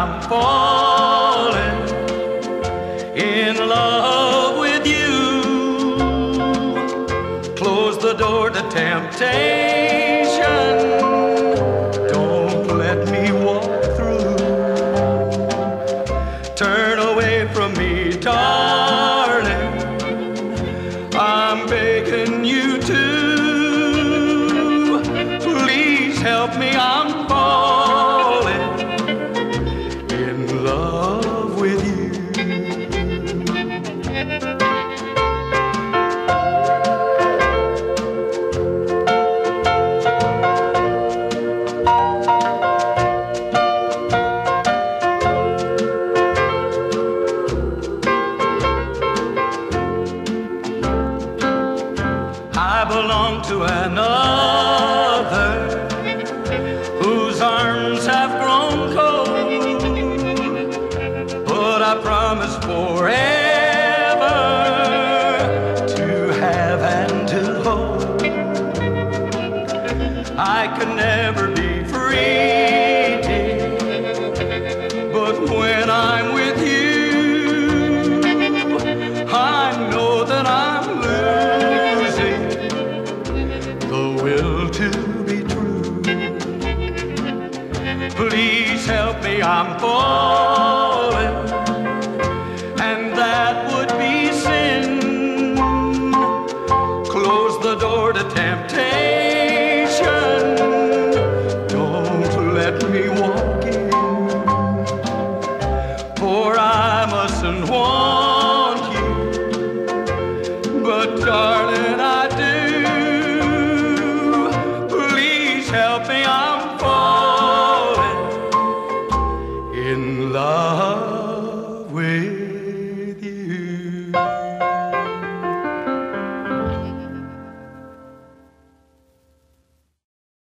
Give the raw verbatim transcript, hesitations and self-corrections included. I'm falling in love with you. Close the door to temptation. Don't let me walk through. Turn away from me, darling. I'm begging you to. Please help me, I'm falling. I belong to another whose arms have grown cold, but I promise forever to have and to hold. I can never be free, dear, but when I'm with you, please help me, I'm falling, and that would be sin. Close the door to temptation. Don't let me walk in, for I mustn't want you, but darling, I do. Please help me, I'm falling. In love.